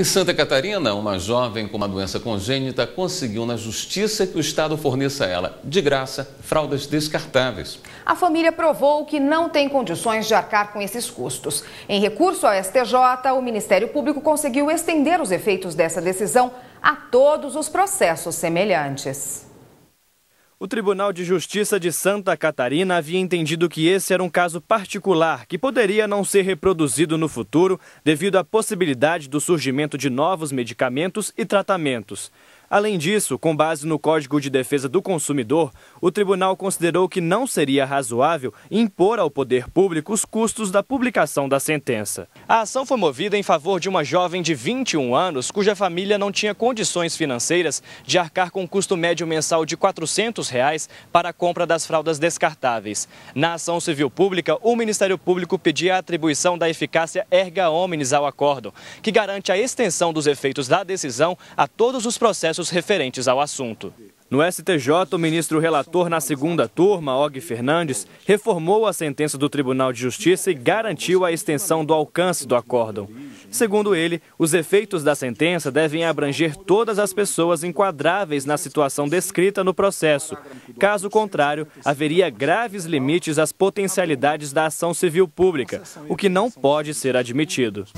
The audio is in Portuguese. Em Santa Catarina, uma jovem com uma doença congênita conseguiu na justiça que o Estado forneça a ela, de graça, fraldas descartáveis. A família provou que não tem condições de arcar com esses custos. Em recurso ao STJ, o Ministério Público conseguiu estender os efeitos dessa decisão a todos os processos semelhantes. O Tribunal de Justiça de Santa Catarina havia entendido que esse era um caso particular que poderia não ser reproduzido no futuro devido à possibilidade do surgimento de novos medicamentos e tratamentos. Além disso, com base no Código de Defesa do Consumidor, o tribunal considerou que não seria razoável impor ao poder público os custos da publicação da sentença. A ação foi movida em favor de uma jovem de 21 anos, cuja família não tinha condições financeiras de arcar com um custo médio mensal de R$ 400 para a compra das fraldas descartáveis. Na ação civil pública, o Ministério Público pedia a atribuição da eficácia erga omnes ao acórdão, que garante a extensão dos efeitos da decisão a todos os processos referentes ao assunto. No STJ, o ministro relator na segunda turma, Og Fernandes, reformou a sentença do Tribunal de Justiça e garantiu a extensão do alcance do acórdão. Segundo ele, os efeitos da sentença devem abranger todas as pessoas enquadráveis na situação descrita no processo. Caso contrário, haveria graves limites às potencialidades da ação civil pública, o que não pode ser admitido.